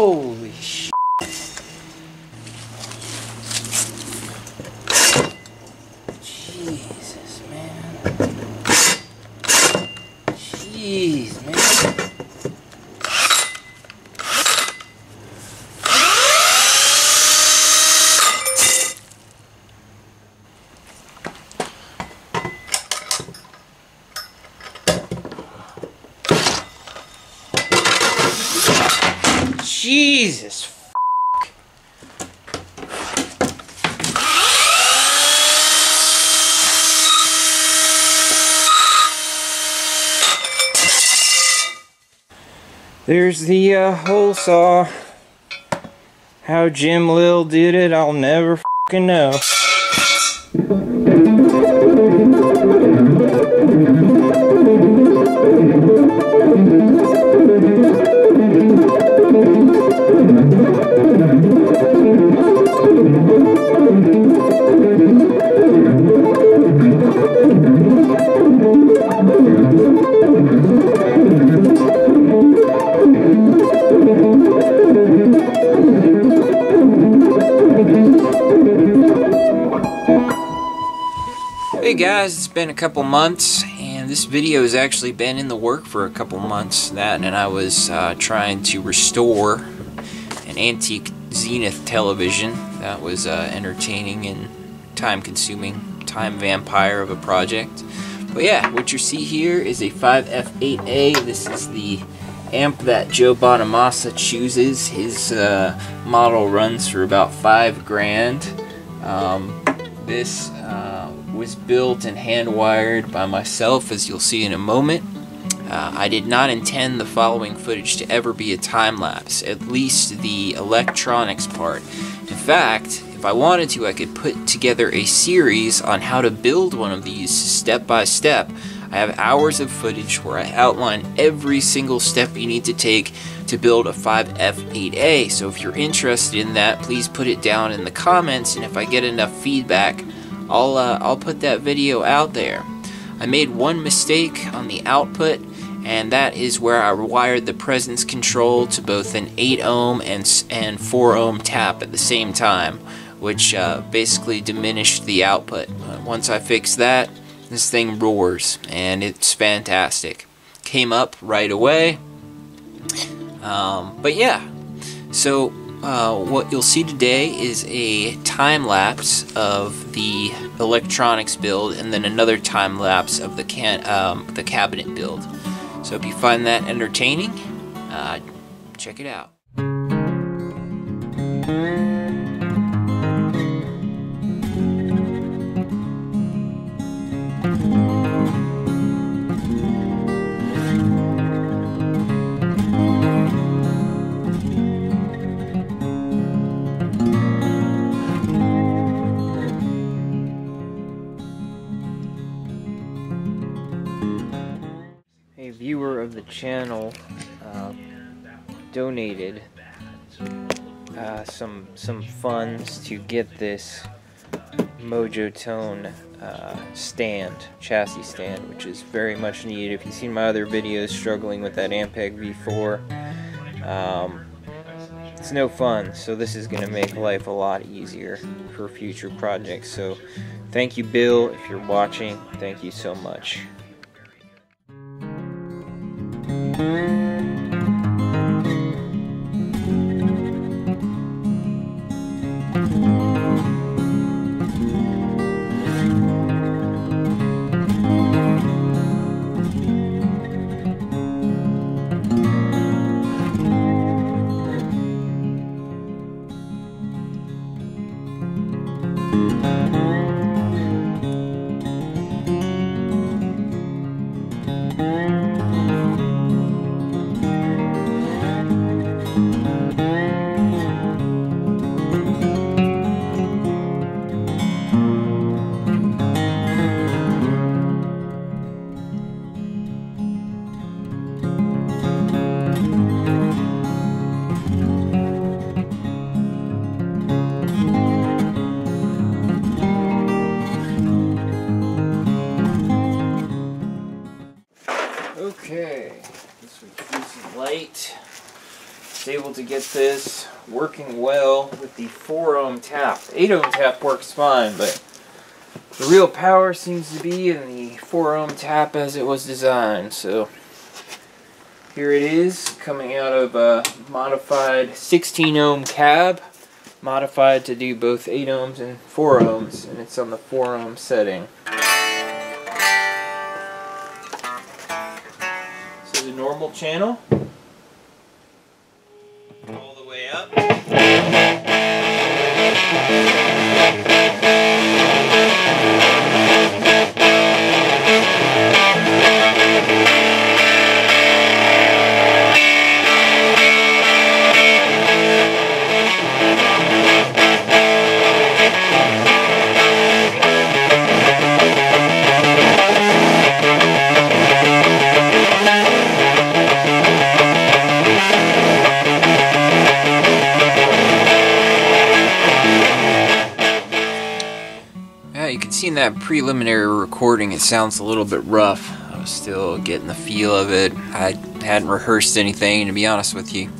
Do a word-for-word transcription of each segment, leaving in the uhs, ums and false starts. Holy shit. Jesus, man. Jeez, man. Jesus, f***. There's the uh, hole saw. How Jim Lil did it, I'll never f***ing know. Hey guys, it's been a couple months, and this video has actually been in the work for a couple months. That and I was uh, trying to restore an antique Zenith television that was uh, entertaining and time-consuming, time vampire of a project. But yeah, what you see here is a five F eight A. This is the amp that Joe Bonamassa chooses. His uh, model runs for about five grand. Um, this. Uh, was built and hand wired by myself, as you'll see in a moment. Uh, I did not intend the following footage to ever be a time lapse, at least the electronics part. In fact, if I wanted to, I could put together a series on how to build one of these step by step. I have hours of footage where I outline every single step you need to take to build a five F eight A, so if you're interested in that, please put it down in the comments, and if I get enough feedback, I'll, uh, I'll put that video out there. I made one mistake on the output, and that is where I wired the presence control to both an eight ohm and, and four ohm tap at the same time, which uh, basically diminished the output. Uh, once I fixed that, this thing roars, and it's fantastic. Came up right away. Um, but yeah, so... Uh, what you'll see today is a time-lapse of the electronics build, and then another time-lapse of the can um, the cabinet build. So if you find that entertaining, uh, check it out. A viewer of the channel uh, donated uh, some some funds to get this Mojotone uh, stand, chassis stand, which is very much needed. If you've seen my other videos struggling with that Ampeg V four, um, it's no fun, so this is going to make life a lot easier for future projects. So thank you, Bill, if you're watching. Thank you so much. was able to get this working well with the four ohm tap. eight ohm tap works fine, but the real power seems to be in the four ohm tap as it was designed. So here it is, coming out of a modified sixteen ohm cab, modified to do both eight ohms and four ohms, and it's on the four ohm setting. This is a normal channel, all the way up. In that preliminary recording, it sounds a little bit rough. I was still getting the feel of it. I hadn't rehearsed anything, to be honest with you.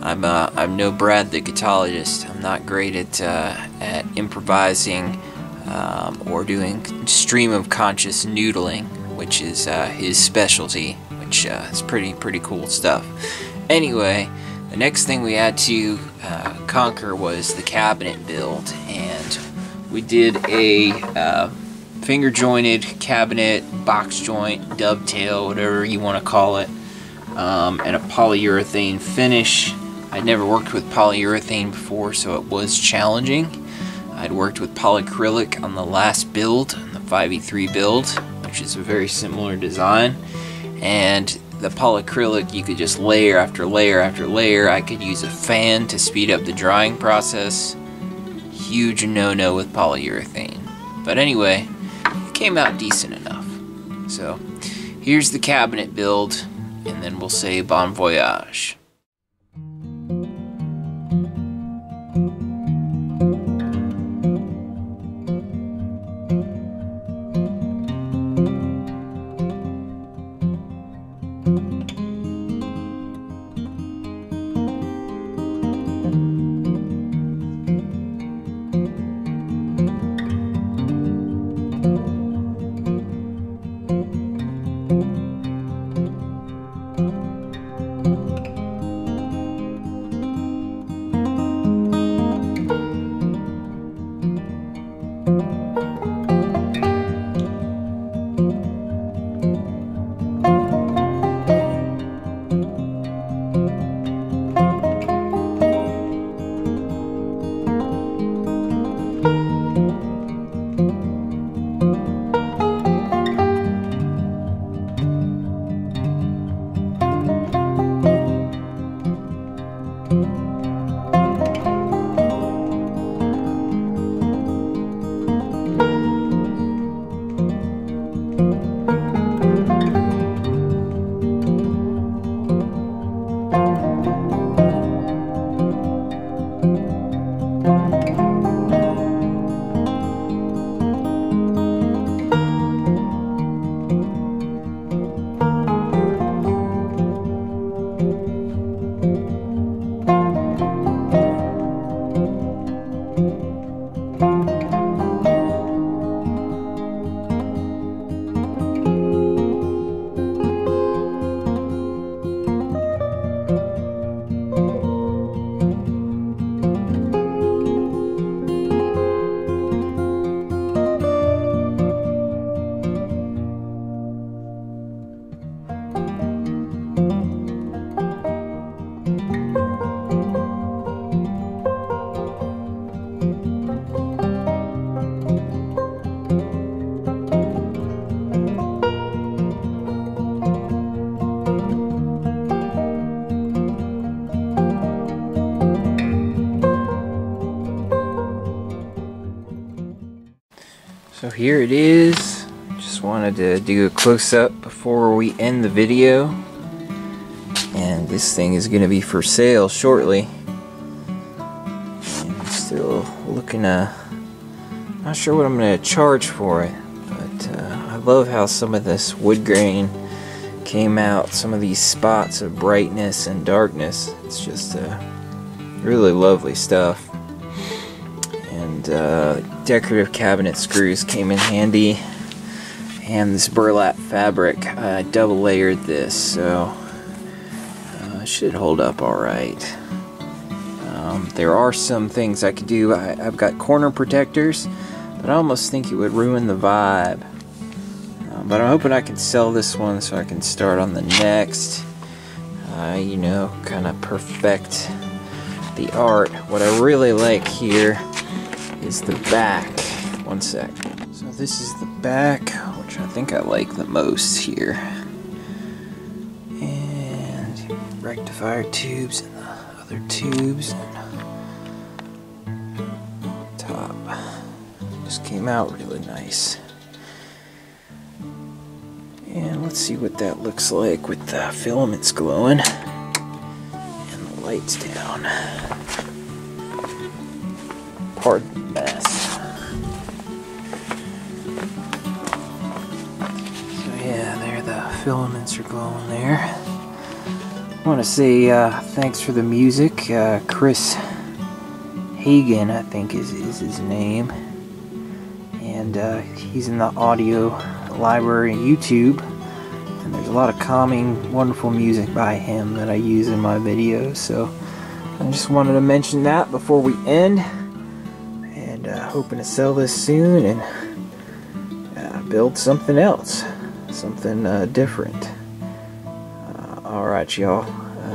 I'm uh, I'm no Brad the Catologist. I'm not great at uh, at improvising um, or doing stream of conscious noodling, which is uh, his specialty, which uh, is pretty pretty cool stuff. Anyway, the next thing we had to uh, conquer was the cabinet build, and we did a uh, finger jointed cabinet, box joint, dovetail, whatever you want to call it, um, and a polyurethane finish. I'd never worked with polyurethane before, so it was challenging. I'd worked with polyacrylic on the last build, the five E three build, which is a very similar design. And the polyacrylic, you could just layer after layer after layer. I could use a fan to speed up the drying process. Huge no-no with polyurethane, but anyway, it came out decent enough. So here's the cabinet build, and then we'll say bon voyage. So here it is. Just wanted to do a close-up before we end the video. And this thing is going to be for sale shortly. I'm still looking to... Not sure what I'm going to charge for it. But uh, I love how some of this wood grain came out, some of these spots of brightness and darkness. It's just uh, really lovely stuff. And uh, decorative cabinet screws came in handy, and this burlap fabric, I uh, double layered this, so uh, it should hold up alright. Um, there are some things I could do. I, I've got corner protectors, but I almost think it would ruin the vibe. But I'm hoping I can sell this one so I can start on the next. Uh, you know, kind of perfect the art. What I really like here is the back. One sec. So this is the back, which I think I like the most here. And rectifier tubes and the other tubes. And top. Just came out really nice. And let's see what that looks like with the filaments glowing and the lights down. Pardon the mess. So yeah, there the filaments are glowing there. I want to say uh, thanks for the music. Uh, Chris Hagen, I think is, is his name. And uh, he's in the audio library and YouTube, and there's a lot of calming, wonderful music by him that I use in my videos, so I just wanted to mention that before we end. And uh, hoping to sell this soon and uh, build something else, something uh, different. Uh, alright y'all,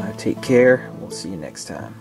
uh, take care, we'll see you next time.